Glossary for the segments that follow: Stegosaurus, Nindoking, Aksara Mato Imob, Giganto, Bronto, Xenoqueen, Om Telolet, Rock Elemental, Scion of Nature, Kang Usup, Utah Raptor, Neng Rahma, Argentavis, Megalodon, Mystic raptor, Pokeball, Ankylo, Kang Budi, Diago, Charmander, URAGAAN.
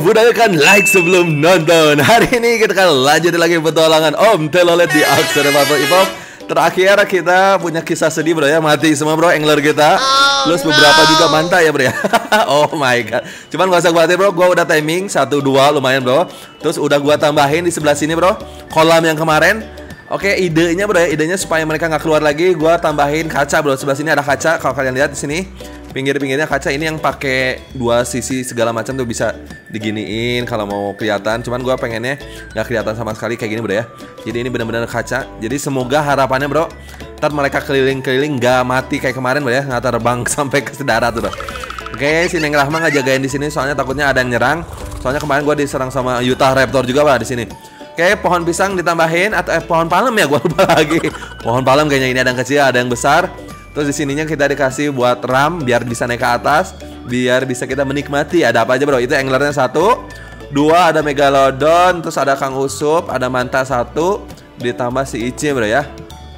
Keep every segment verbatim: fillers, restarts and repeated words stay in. budaykan like sebelum nonton. Hari ini kita akan lanjut lagi petualangan Om Telolet di Aksara Mato Imob. Terakhir kita punya kisah sedih bro ya, mati semua bro angler kita. Terus oh, beberapa no. juga mantap ya bro ya. Oh my god. Cuman gak usah khawatir bro, gua udah timing satu dua lumayan bro. Terus udah gua tambahin di sebelah sini bro, kolam yang kemarin. Oke, idenya bro ya, idenya supaya mereka nggak keluar lagi, gua tambahin kaca bro. Sebelah sini ada kaca, kalau kalian lihat di sini, pinggir-pinggirnya kaca ini yang pakai dua sisi segala macam tuh bisa diginiin kalau mau kelihatan. Cuman gua pengennya nggak kelihatan sama sekali kayak gini bro ya. Jadi ini benar-benar kaca. Jadi semoga harapannya bro, ntar mereka keliling-keliling nggak mati kayak kemarin bro ya, nggak terbang sampai ke darat bro. Oke, si Neng Rahma nggak jagain di sini soalnya takutnya ada yang nyerang. Soalnya kemarin gua diserang sama Utah Raptor juga bro di sini. Oke, pohon pisang ditambahin atau eh, pohon palem ya, gua lupa lagi. Pohon palem kayaknya ini ada yang kecil, ada yang besar. Terus di sininya kita dikasih buat ram biar bisa naik ke atas, biar bisa kita menikmati. Ada apa aja bro? Itu anglernya satu, dua ada megalodon, terus ada Kang Usup, ada manta satu, ditambah si Ici bro ya.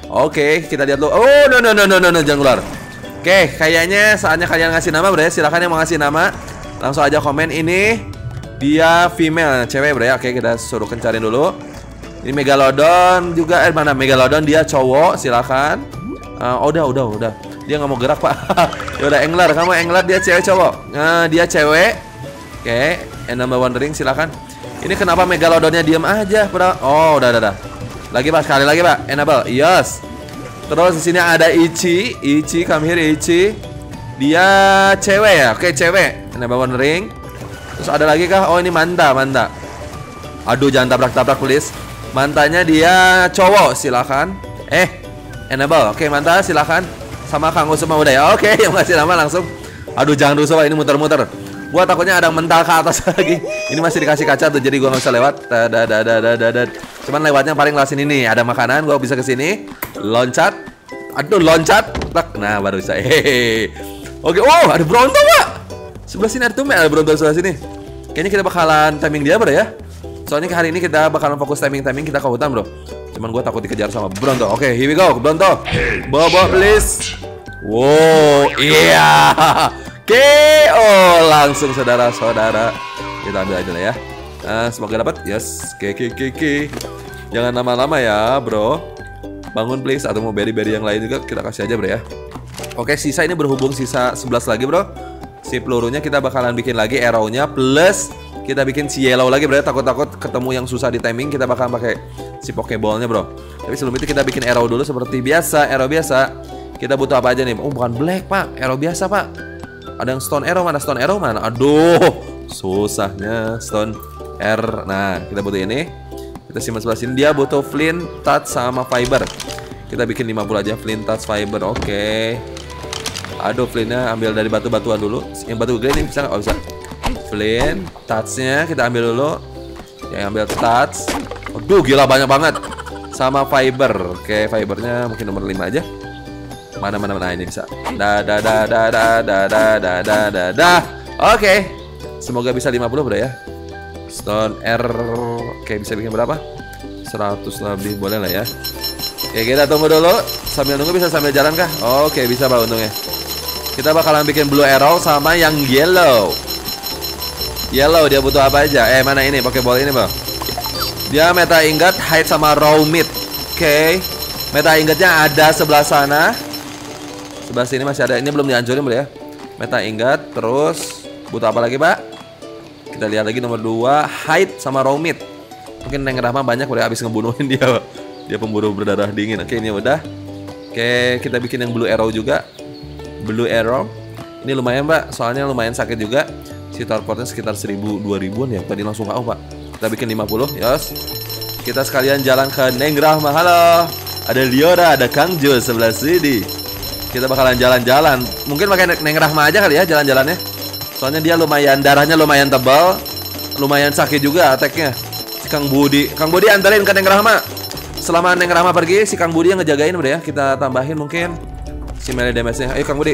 Oke, kita lihat dulu. Oh no no no no no, no. Jangan keluar. Oke, kayaknya saatnya kalian ngasih nama bro ya. Silahkan yang mau ngasih nama, langsung aja komen ini. Dia female, cewek bro ya. Oke, kita suruh kencarin dulu. Ini megalodon juga, eh mana megalodon dia cowok, silakan. Uh, udah, udah, udah. Dia nggak mau gerak pak. Ya udah angler, kamu angler dia cewek cowok. Uh, dia cewek. Oke, okay. And number one ring silakan. Ini kenapa megalodonnya diam aja bro? Oh udah, udah, udah. Lagi pak, sekali lagi pak. Enable, yes. Terus di sini ada Ichi, Ichi, come here Ichi. Dia cewek ya, oke okay, cewek. Enable one ring. Terus ada lagi kah? Oh ini manta, manta. Aduh jangan tabrak-tabrak please. Mantanya dia cowok, silakan. Eh, enable. Oke, manta silakan. Sama Kang Usup udah ya. Oke, yang masih lama langsung. Aduh jangan rusuh ini muter-muter. Gua takutnya ada mental ke atas lagi. Ini masih dikasih kaca tuh jadi gua nggak bisa lewat. Dadadadadadad. Cuman lewatnya paling lah sini nih. Ada makanan, gua bisa ke sini. Loncat. Aduh loncat. Nah, baru bisa. Hehehe. Oke, oh ada Bronto, Pak. Sebelah sini ada tumel, ada Bronto sebelah sini. Kayaknya kita bakalan timing dia bro ya. Soalnya hari ini kita bakalan fokus timing-timing kita ke hutan bro. Cuman gue takut dikejar sama Bronto. Oke, okay, here we go, Bronto. Bobo please. Wow, iya. Yeah. K O langsung saudara-saudara. Kita ambil aja lah ya. Nah, semoga dapat. Yes. Kekekeke. Jangan lama-lama ya bro. Bangun please. Atau mau beri-beri yang lain juga kita kasih aja bro ya. Oke, okay, sisa ini berhubung sisa sebelas lagi bro. Si pelurunya kita bakalan bikin lagi, arrow-nya plus kita bikin si yellow lagi bro. Takut-takut ketemu yang susah di timing, kita bakalan pakai si pokeball-nya bro. Tapi sebelum itu kita bikin arrow dulu seperti biasa, arrow biasa. Kita butuh apa aja nih? Oh bukan black pak, arrow biasa pak. Ada yang stone arrow mana? Stone arrow mana? Aduh, susahnya stone arrow. Nah kita butuh ini. Kita simpan sebelah sini. Dia butuh flint, touch sama fiber. Kita bikin lima puluh aja flint, touch, fiber. Oke okay. Aduh, flintnya ambil dari batu-batuan dulu. Yang batu green ini bisa nggak? Oh, bisa. Flint, touchnya kita ambil dulu. Yang ambil touch. Aduh, gila banyak banget. Sama fiber. Oke, fibernya mungkin nomor lima aja. Mana mana mana ini bisa. Da da da da da da da da da da. Oke. Semoga bisa lima puluh bro ya. Stone R. Oke, bisa bikin berapa? seratus lebih boleh lah ya. Oke, kita tunggu dulu. Sambil nunggu bisa sambil jalan kah? Oke, bisa pak untungnya. Kita bakalan bikin blue arrow sama yang yellow. Yellow dia butuh apa aja? Eh mana ini? Pokeball ini bang. Dia meta ingot, hide sama raw meat. Oke okay. Meta ingotnya ada sebelah sana. Sebelah sini masih ada. Ini belum dihancurin bro ya. Meta ingot. Terus butuh apa lagi pak? Kita lihat lagi nomor dua, hide sama raw meat. Mungkin Neng Rahma banyak bro ya, abis ngebunuhin dia. Dia pemburu berdarah dingin. Oke okay, ini udah. Oke okay, kita bikin yang blue arrow juga. Blue arrow. Ini lumayan pak, soalnya lumayan sakit juga. Si targetnya sekitar seribu dua ribuan ya. Tadi langsung K O pak. Kita bikin lima puluh. Yes. Kita sekalian jalan ke Neng Rahma. Halo. Ada Liora, ada Kang Jul sebelah sini. Kita bakalan jalan-jalan. Mungkin pakai Neng Rahma aja kali ya jalan-jalannya. Soalnya dia lumayan, darahnya lumayan tebal. Lumayan sakit juga attacknya. Si Kang Budi, Kang Budi antarin ke Neng Rahma. Selama Neng Rahma pergi, si Kang Budi yang ngejagain udah ya. Kita tambahin mungkin si melee damage-nya. Ayo Kang Budi.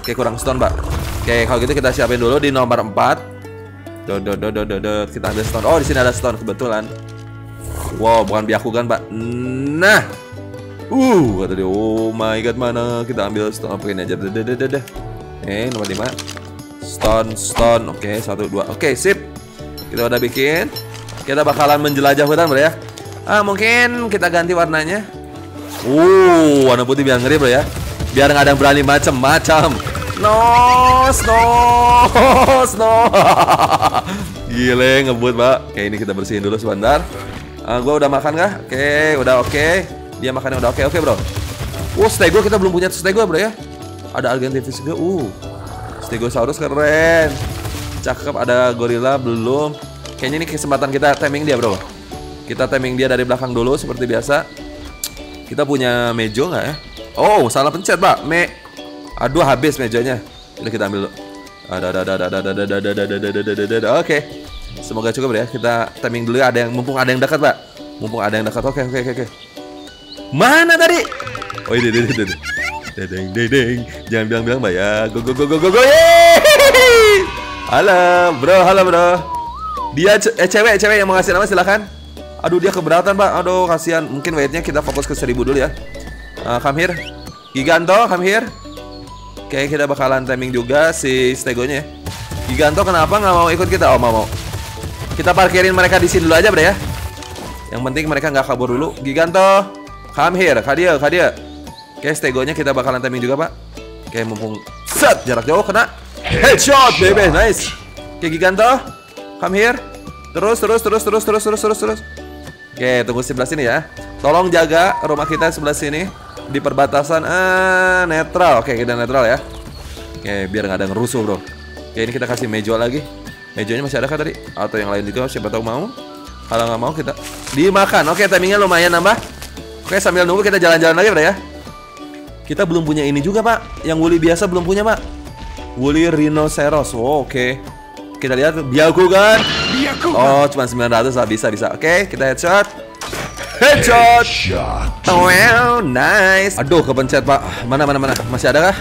Oke, kurang stone, Pak. Oke, kalau gitu kita siapin dulu di nomor empat. Dot, dot, dot, dot, dot. Kita ambil stone. Oh, di sini ada stone kebetulan. Wow, bukan Byakugan, Pak. Nah. Uh, kata dia, oh my god, mana? Kita ambil stone apa ini aja. Dedededede. Eh, nomor lima. Stone, stone. Oke, satu, dua. Oke, sip. Kita udah bikin. Kita bakalan menjelajah hutan, bro, ya. Ah, mungkin kita ganti warnanya. Uh, warna putih biar ngeri, bro, ya. Biar nggak ada yang berani macam-macam. No, no, no. Gile, ngebut, Pak. Oke, ini kita bersihin dulu sebentar. Uh, gua udah makan kah? Oke, udah oke. Dia makannya udah oke, oke, bro. Uh, stego kita belum punya stego, bro, ya. Ada Argentavis juga. Uh, Stegosaurus keren. Cakep, ada gorila belum. Kayaknya ini kesempatan kita timing dia, bro. Kita timing dia dari belakang dulu seperti biasa. Kita punya mejo nggak ya? Oh, salah pencet, Pak. Me. Aduh, habis mejonya. Udah, kita ambil dulu. Oke, semoga cukup ya. Kita timing dulu, ada yang mumpung ada yang dekat, Pak. Mumpung ada yang dekat. Oke, oke, oke, oke. Mana tadi? Oh, ini, ini, ini. Dedeng, dedeng. Jangan bilang-bilang, Mbak ya. Go, go, go, go, go, go. Halo, bro, halo, bro. Dia cewek, cewek yang mau ngasih nama silakan. Aduh, dia keberatan, Pak. Aduh, kasihan. Mungkin weightnya kita fokus ke seribu dulu ya. Come here, Giganto, come here. Oke, kita bakalan timing juga si stegonya ya. Giganto kenapa nggak mau ikut kita? Oh, mau, mau. Kita parkirin mereka di sini dulu aja, bro, ya. Yang penting mereka nggak kabur dulu. Giganto, come here, kadia, kadia. Oke, stegonya kita bakalan timing juga, Pak. Oke, mumpung set jarak jauh kena headshot, baby, nice. Oke, Giganto, come here. Terus, terus, terus, terus, terus, terus, terus, terus. Oke, tunggu sebelah sini ya. Tolong jaga rumah kita sebelah sini. Di perbatasan eh, netral. Oke, kita netral ya. Oke, biar nggak ada ngerusuh, bro. Oke, ini kita kasih mejo lagi. Mejonya masih ada kah tadi? Atau yang lain juga, siapa tahu mau. Kalau nggak mau, kita dimakan. Oke, timingnya lumayan nambah. Oke, sambil nunggu kita jalan-jalan lagi, bro, ya. Kita belum punya ini juga, Pak. Yang woolly biasa belum punya, Pak. Woolly rhinoceros. Wow, oke. Kita lihat Diago kan. Oh, cuma sembilan ratus lah, bisa-bisa. Oke, kita headshot. Headshot. Wow, nice. Aduh, kepencet, Pak. Mana, mana, mana? Masih ada kah?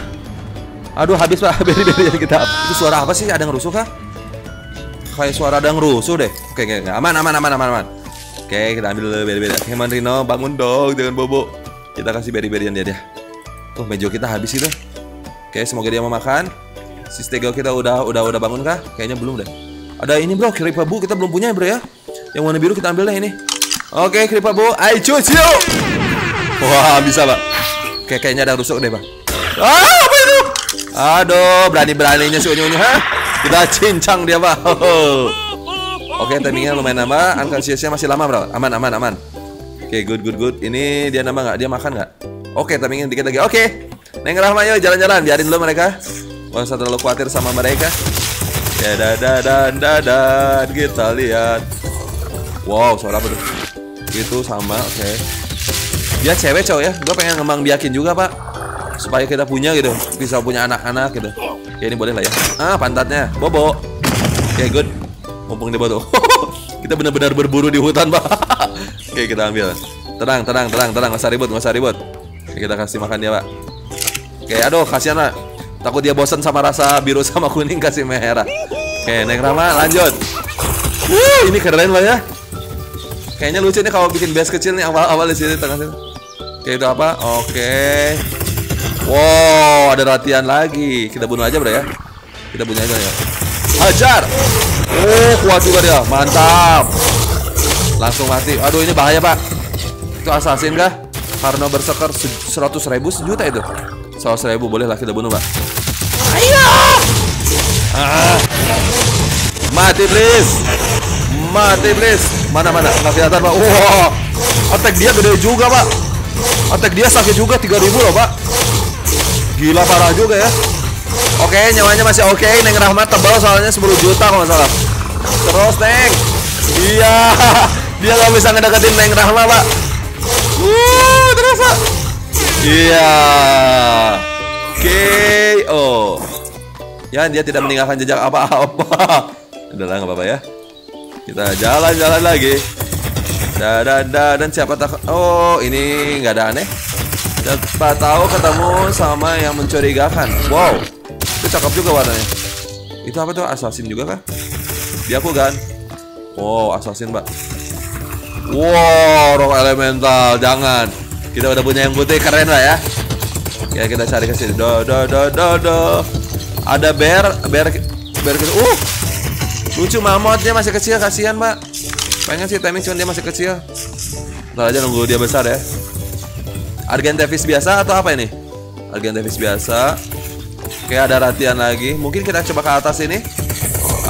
Aduh, habis, Pak. Beri-beri kita. Itu suara apa sih? Ada ngerusuh kah? Kayak suara ada ngerusuh deh. Oke, oke, oke. Aman, aman, aman, aman, aman. Oke, kita ambil beri-beri. Oke, Manrino, bangun dong, jangan bobo. Kita kasih beri-berian dia dia. Oh, mejo kita habis itu. Oke, semoga dia mau makan. Si stego kita udah udah udah bangun kah? Kayaknya belum deh. Ada ini, bro, kiripa bu kita belum punya, bro, ya. Yang warna biru kita ambil deh ini. Oke, Kripa Bu, I choose you. Wah, bisa, Pak. Oke, kayaknya ada rusuk deh, Pak. Ah, apa itu? Aduh, berani-beraninya si unyu-unyu, hah? Kita cincang dia, Pak. Oh. Oke, timingnya lumayan nambah. Unconscious-nya masih lama, bro. Aman, aman, aman. Oke, good, good, good. Ini dia nambah nggak? Dia makan nggak? Oke, timingnya dikit lagi. Oke, Neng Rahma, yuk jalan-jalan. Biarin dulu mereka. Gak usah terlalu khawatir sama mereka. Ya, dadan, dadan. Kita lihat. Wow, suara apa tuh? Itu sama, oke. Okay. Dia cewek, cowok ya. Gue pengen ngembang biakin juga, Pak. Supaya kita punya gitu. Bisa punya anak-anak gitu. Oke, ini boleh lah ya. Ah, pantatnya. Bobo. Oke, okay, good. Mumpung dia bodoh. Kita benar-benar berburu di hutan, Pak. Oke, okay, kita ambil. Tenang, tenang, tenang, tenang. Nggak usah ribut, nggak usah ribut. Okay, kita kasih makan dia, Pak. Oke, okay, aduh, kasihan, Pak. Takut dia bosan sama rasa biru sama kuning, kasih merah. Oke, okay, Neng Rahma, lanjut. Wih, ini keren lah ya. Kayaknya lucu nih kalau bikin base kecil nih awal-awal di sini tengah sini. Oke, itu apa? Oke. Wow, ada latihan lagi. Kita bunuh aja, bro, ya. Kita bunuh aja ya. Hajar. Oh, kuat juga dia. Mantap. Langsung mati. Aduh, ini bahaya, Pak. Itu assassin kah? Karena berseker seratus ribu sejuta itu. seratus ribu boleh lah kita bunuh, Pak. Ayo. Ah. Mati, please. Mati, please. Mana mana nggak kelihatan, Pak. Wow, attack dia gede juga, Pak. Attack dia sakit juga tiga ribu loh, Pak. Gila, parah juga ya. Oke, nyawanya masih oke. Okay. Neng Rahmat tebal soalnya sepuluh juta kalau nggak salah. Terus Neng. Iya, dia nggak bisa ngedeketin Neng Rahmat, Pak. Wuh, terus, Pak. Iya. K O. Ya, dia tidak meninggalkan jejak apa-apa. Udahlah, nggak apa-apa ya. Kita jalan-jalan lagi. Da, da, da, dan siapa tak? Oh, ini nggak ada aneh. Siapa tahu ketemu sama yang mencurigakan. Wow, itu cakep juga warnanya. Itu apa tuh? Assassin juga kah? Diago kan? Wow, assassin mbak. Wow, Rock Elemental, jangan. Kita udah punya yang putih, keren lah ya. Ya kita cari ke sini. Do, do, do, do, do. Ada bear, bear, bear. Uh, lucu mamotnya masih kecil, kasihan mbak. Pengen sih timing, cuman dia masih kecil. Ntar aja nunggu dia besar ya. Argentavis biasa atau apa ini? Argentavis biasa. Oke, ada ratian lagi. Mungkin kita coba ke atas ini.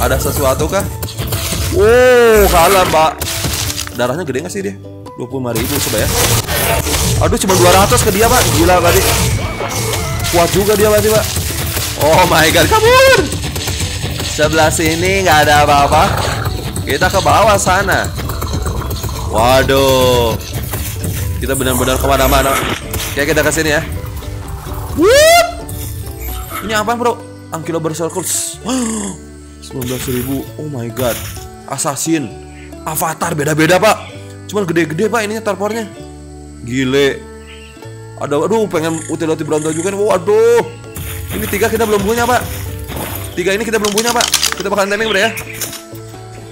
Ada sesuatu kah? Wow, kalah mbak. Darahnya gede gak sih dia? dua puluh lima ribu coba ya. Aduh, cuma dua ratus ke dia mbak. Gila tadi. Kuat juga dia berarti mbak. Oh my god, kabur. Sebelah sini gak ada apa-apa. Kita ke bawah sana. Waduh, kita benar-benar kemana-mana. Oke, kita kesini ya. Wup! Ini apa bro? Ankylo berserkur. sembilan belas ribu. Oh my god. Assassin, avatar beda-beda pak. Cuman gede-gede pak ininya tarpornya. Gile. Ada, aduh pengen utility Bronto juga nih. Waduh. Ini tiga kita belum punya pak. Tiga ini kita belum punya pak. Kita bakalan timing bro ya.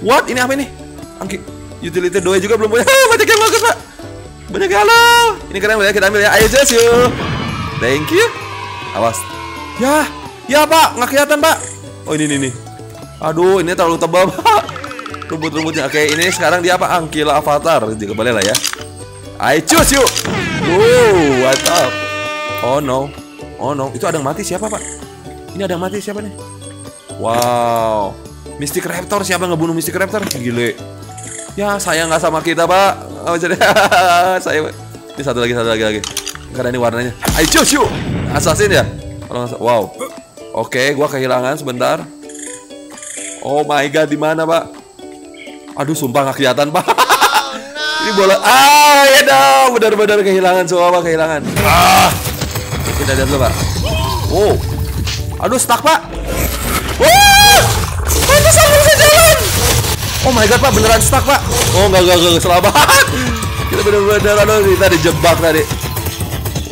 What? Ini apa ini? Angki utility doi juga belum punya. Banyak yang bagus pak. Banyak galau. Ini keren ya, kita ambil ya. Ayo just you. Thank you. Awas. Ya, ya pak, nggak kelihatan pak. Oh ini ini nih. Aduh, ini terlalu tebal pak. Rumput-rumputnya. Oke, ini sekarang dia apa? Ankylo avatar. Jadi kembali lah ya. I choose you. Wow, what up? Oh no, oh no. Itu ada yang mati siapa pak? Ini ada yang mati siapa nih? Wow. Mystic raptor, siapa ngebunuh Mystic raptor? Gile. Ya sayang nggak sama kita pak. Oh, jadi saya. Ini satu lagi, satu lagi lagi. Karena ini warnanya. I choose you. Assassin ya. Wow. Oke, gua kehilangan sebentar. Oh my god, di mana pak? Aduh sumpah nggak kelihatan pak. Ini bola. Ah ya dong, benar-benar kehilangan semua, kehilangan. Ah. Kita lihat dulu pak. Wow. Aduh stuck pak. Wow. Oh my god pak, beneran stuck pak. Oh enggak, enggak, enggak, selamat. Kita bener-bener, aduh, kita dijebak tadi.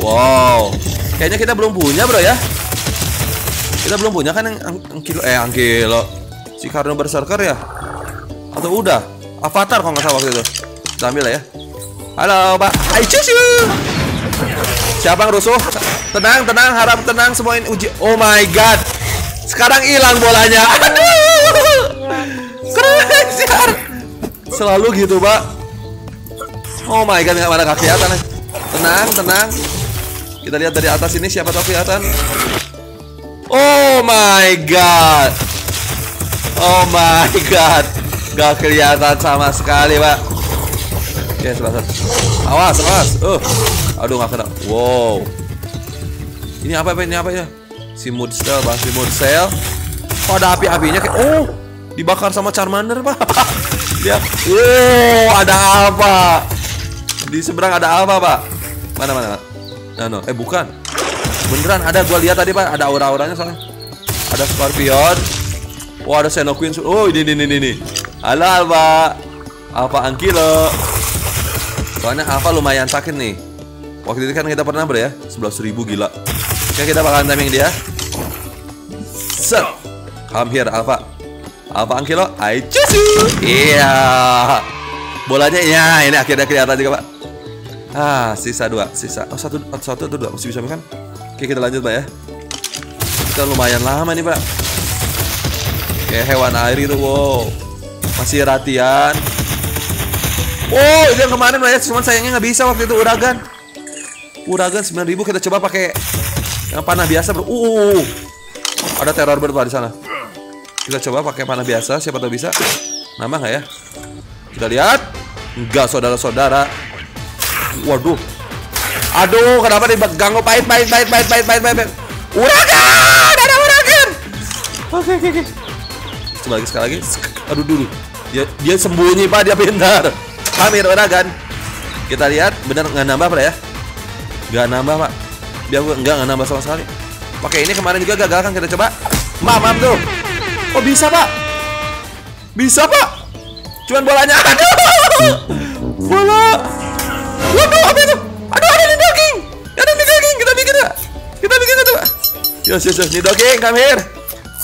Wow. Kayaknya kita belum punya bro ya. Kita belum punya kan yang Ankylo. Eh, Ankylo si Karno berserker ya? Atau udah? Avatar kalau nggak salah waktu itu. Kita ambil lah ya. Halo pak, I choose you. Siapa yang rusuh? Tenang, tenang, harap tenang semua ini uji. Oh my god. Sekarang hilang bolanya. Aduh. Keren siar. Selalu gitu pak. Oh my god, nggak ada kelihatan. Tenang, tenang. Kita lihat dari atas ini siapa tahu kelihatan. Oh my god. Oh my god. Gak kelihatan sama sekali pak. Oke, selesai. Awas, awas. Uh. Aduh nggak kena. Wow. Ini apa ini apa ya? Si mood cell, bang, si mood cell. Oh, ada api-apinya kayak. Oh. Dibakar sama Charmander pak. Lihat. Wow, ada apa? Di seberang ada apa pak? Mana mana? Nah, no. Eh bukan. Beneran ada, gua lihat tadi pak. Ada aura-auranya soalnya. Ada Scorpion. Wah, oh, ada Xenoqueen. Oh ini ini ini ini. Halo pak. Apa Ankylo? Soalnya apa lumayan sakit nih. Waktu itu kan kita pernah ber ya. sebelas ribu gila. Oke, kita bakalan timing dia. Set. Come here Alpha. Apa Ankylo? I choose you. Iya. Yeah. Bolanya ya, ini akhirnya kelihatan juga pak. Ah, sisa dua, sisa. Oh satu, satu atau dua masih bisa makan. Oke, kita lanjut pak ya. Kita lumayan lama nih pak. Oke, hewan air itu, wow. Masih ratian. Wow, itu yang kemarin banyak, cuman sayangnya nggak bisa waktu itu uragan. Uragan sembilan ribu kita coba pakai yang panah biasa bro. Uh, ada teror bird pak di sana. Kita coba pakai panah biasa, siapa tahu bisa. Nama nggak ya? Kita lihat. Enggak, saudara-saudara. Waduh. Aduh, kenapa dipegang kok pahit, pahit, pahit, pahit, pahit, pahit, pahit. Uragan! Ada uragan! Oke, oke, oke. Coba lagi, sekali lagi. Aduh, dulu. Dia, dia sembunyi, pak. Dia pintar. Hamir, uragan. Kita lihat. Bener nggak nambah, pak, ya? Nggak nambah, pak. Dia nggak, nggak nambah sama sekali. Pakai ini kemarin juga gagal, kan? Kita coba. Mamam tuh. Oh bisa pak. Bisa, Pak. Cuman bolanya. Aduh. Bola. Waduh, apa itu? Aduh, ada Nindoking. Ada Nindoking. Kita bikin enggak? Kita bikin enggak, Pak? Yos, yos, yos. Nindoking, come here.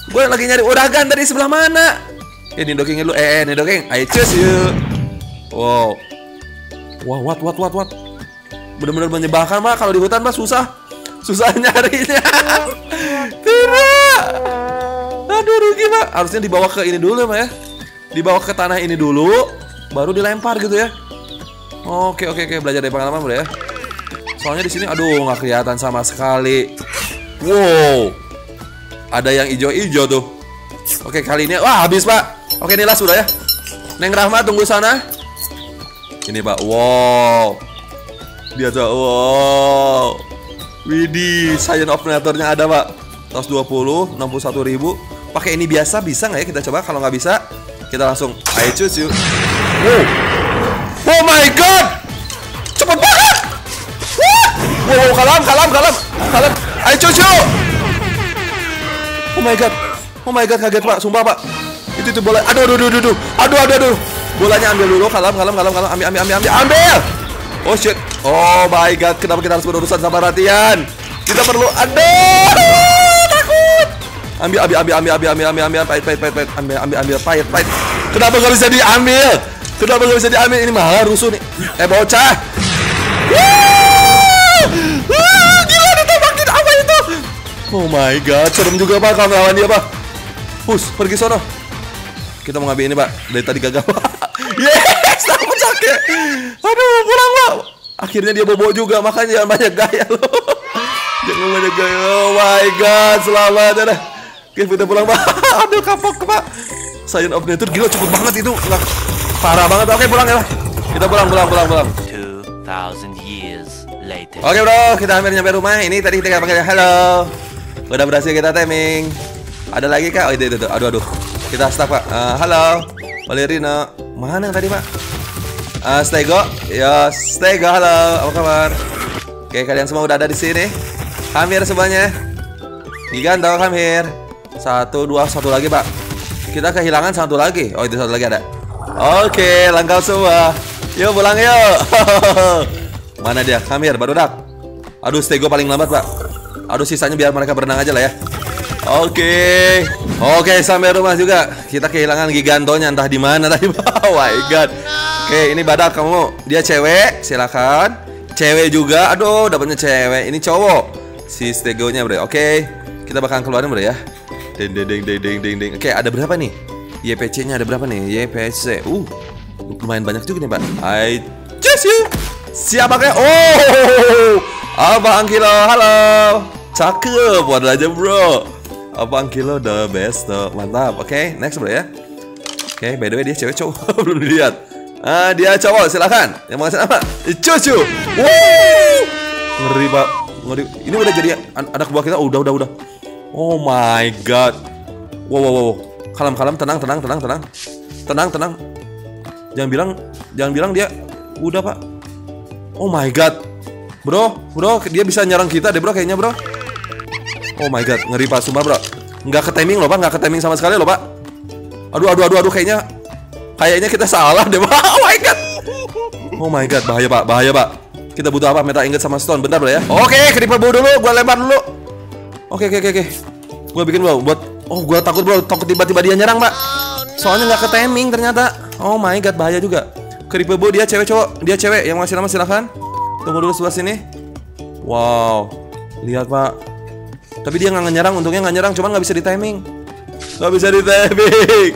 Gue lagi nyari uragan dari sebelah mana? Eh, Nindokingnya lu. Eh, Nindoking. Ayo, cus yuk. Wow. Wah, what, what, what, what. Bener-bener menyebalkan, Pak. Kalau di hutan, Pak, susah. Susah nyarinya. Tidak. Aduh, rugi, Pak. Harusnya dibawa ke ini dulu, Pak, ya. Dibawa ke tanah ini dulu, baru dilempar gitu ya. Oke, oke, oke. Belajar dari pengalaman, Bro, ya. Soalnya di sini aduh nggak kelihatan sama sekali. Wow. Ada yang ijo-ijo tuh. Oke, kali ini wah habis, Pak. Oke, inilah sudah ya. Neng Rahma tunggu sana. Ini, Pak. Wow. Dia tuh wow. Widih, Scion of Nature-nya ada, Pak. seratus dua puluh, enam puluh satu ribu. Pakai ini biasa bisa nggak ya? Kita coba. Kalau nggak bisa, kita langsung I choose you. Wow. Oh my god. Cepet banget. Wow, wow, kalam, kalam, kalam. Kalam. I choose you. Oh my god. Oh my god, kaget, Pak. Sumpah, Pak. Itu itu bola. Aduh, aduh, aduh, aduh. Aduh, aduh, aduh. Bolanya ambil dulu. Kalam, kalam, kalam, kalam. Ambil, ambil, ambil, ambil. Ambil. Oh shit. Oh my god, kenapa kita harus berurusan sama Ratian? Kita perlu aduh. Ambil, ambil, ambil, ambil, ambil, ambil, ambil, ambil, pahit, pahit, pahit, pahit, ambil, ambil, ambil, pahit, pahit. Kenapa gak bisa diambil? Kenapa gak bisa diambil? Ini malah rusuh nih. Eh, bocah. Gila, ditembakin apa itu? Oh my god, serem juga, Pak, kalau ngelawan dia, Pak. Push, pergi sono. Kita mau ngambil ini, Pak. Dari tadi gagal, Pak. Yes, aku sakit. Aduh, kurang, Pak. Akhirnya dia bobo juga, makanya jangan banyak gaya, loh. Jangan banyak gaya. Oh my god, selamat, dadah. Oke, kita pulang, Pak. Aduh, kapok, Pak. Scion of Nature gila cepet banget itu. Parah banget. Oke, pulang ya, Pak. Kita pulang, pulang, pulang, pulang. two thousand years later. Oke, Bro, kita hampir nyampe rumah. Ini tadi kita panggil halo. Udah berhasil kita timing. Ada lagi, Kak? Oh, itu, itu, itu. Aduh, aduh. Kita stop, Pak. Uh, halo. Valerina. Mana yang tadi, Pak? Uh, Stego. Ya, Stego, halo. Apa kabar? Oke, kalian semua udah ada di sini. Hampir semuanya. Giganto, hampir. Satu, dua, satu lagi, Pak. Kita kehilangan satu lagi. Oh, itu satu lagi ada. Oke, lengkap semua. Yuk pulang yuk. Mana dia? Kamir, baru dak. Aduh, Stego paling lambat, Pak. Aduh, sisanya biar mereka berenang aja lah ya. Oke. Oke, sampai rumah juga. Kita kehilangan Gigantonya entah di mana tadi, Pak. Oh my god. Oke, ini badak kamu. Dia cewek, silakan. Cewek juga. Aduh, dapatnya cewek. Ini cowok. Si Stegonya, Bro. Oke. Kita bakal keluarin, Bro, ya. Ding ding ding ding ding ding. Oke, ada berapa nih? Y P C-nya ada berapa nih? Y P C. Uh. Lumayan banyak juga nih, Pak. I choose you. Siapa kayak? Oh. Abang Ankylo. Halo. Cakep. Waduh aja, Bro. Abang Ankylo the best. Mantap. Oke, next, Bro, ya. Oke, by the way dia cewek cowok belum dilihat. Ah, dia cowok, silakan. Yang mau apa? I choose you. Wow. Ngeri, Pak. Ngeri. Ini udah jadi anak buah kita. Udah, udah, udah. Oh my god. Wow, wow, wow. Kalem, kalem, tenang, tenang, tenang, tenang. Tenang, tenang. Jangan bilang, jangan bilang dia udah, Pak. Oh my god. Bro, Bro, dia bisa nyerang kita deh, Bro, kayaknya, Bro. Oh my god, ngeri, Pak, sumpah, Bro. Nggak ke timing loh, Pak, nggak ke timing sama sekali loh, Pak. Aduh, aduh, aduh, aduh, kayaknya kayaknya kita salah deh, Pak. Oh my god. Oh my god, bahaya, Pak, bahaya, Pak. Kita butuh apa? Meta ingot sama stone, bentar, Bro, ya. Oke, creeper bow dulu, gua lempar dulu. Oke, oke, oke, oke. Gue bikin, Bro, buat. Oh, gue takut, Bro, takut tiba-tiba dia nyerang, Pak. Soalnya nggak ke timing ternyata. Oh my god, bahaya juga. Creeper bow, dia cewek cowok, dia cewek. Yang masih lama silahkan. Tunggu dulu sebelah sini. Wow, lihat, Pak. Tapi dia nggak nyerang, untungnya nggak nyerang. Cuman nggak bisa di timing. Nggak bisa di timing.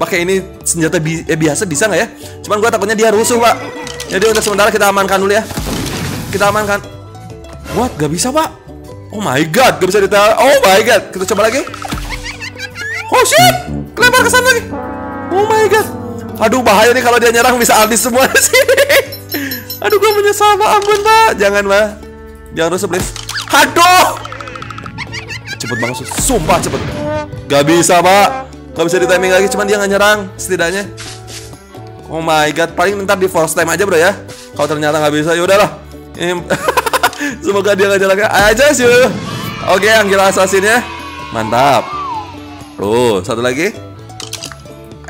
Pakai ini senjata bi eh, biasa bisa nggak ya? Cuman gue takutnya dia rusuh, Pak. Jadi untuk sementara kita amankan dulu ya. Kita amankan. What? Gak bisa, Pak. Oh my god, gak bisa ditahan. Oh my god, kita coba lagi. Oh shit, lempar ke sana lagi. Oh my god. Aduh, bahaya nih kalau dia nyerang bisa habis semua di sini. Aduh, gue menyesal, Pak. Ampun, Pak. Jangan, Pak. Jangan rusuh, please. Aduh. Cepet banget, sumpah cepet. Gak bisa, Pak. Gak bisa di timing lagi, cuman dia gak nyerang setidaknya. Oh my god, paling ntar di force time aja, Bro, ya. Kalau ternyata gak bisa, yaudahlah. Ini... Semoga dia gak jalankan aja sih. Oke, Ankylo assassin-nya mantap. Tuh, satu lagi.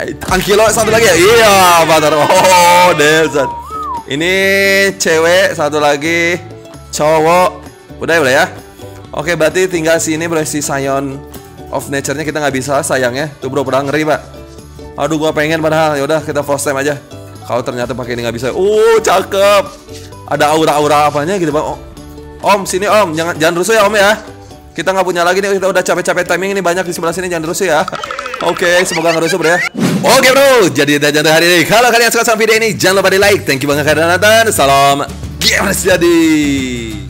Ankylo satu lagi ya. Iya, Patar. Oh, Delzan. Ini cewek satu lagi, cowok. Udah, udah ya. Oke, berarti tinggal sini bro, si Scion of Nature-nya kita nggak bisa sayangnya. Tuh bro, udah ngeri, Pak. Aduh, gua pengen padahal. Ya udah, kita first time aja. Kalau ternyata pakai ini nggak bisa. Uh, cakep. Ada aura-aura apanya gitu, Bang. Oh. Om, sini Om, jangan jangan rusuh ya Om ya. Kita nggak punya lagi nih, kita udah capek-capek timing ini banyak di sebelah sini, jangan rusuh ya. Oke, okay, semoga ngerusuh bro ya. Oke okay, bro, jadi jajan hari ini. Kalau kalian suka sama video ini, jangan lupa di like. Thank you banget kalian nonton. Salam, games jadi.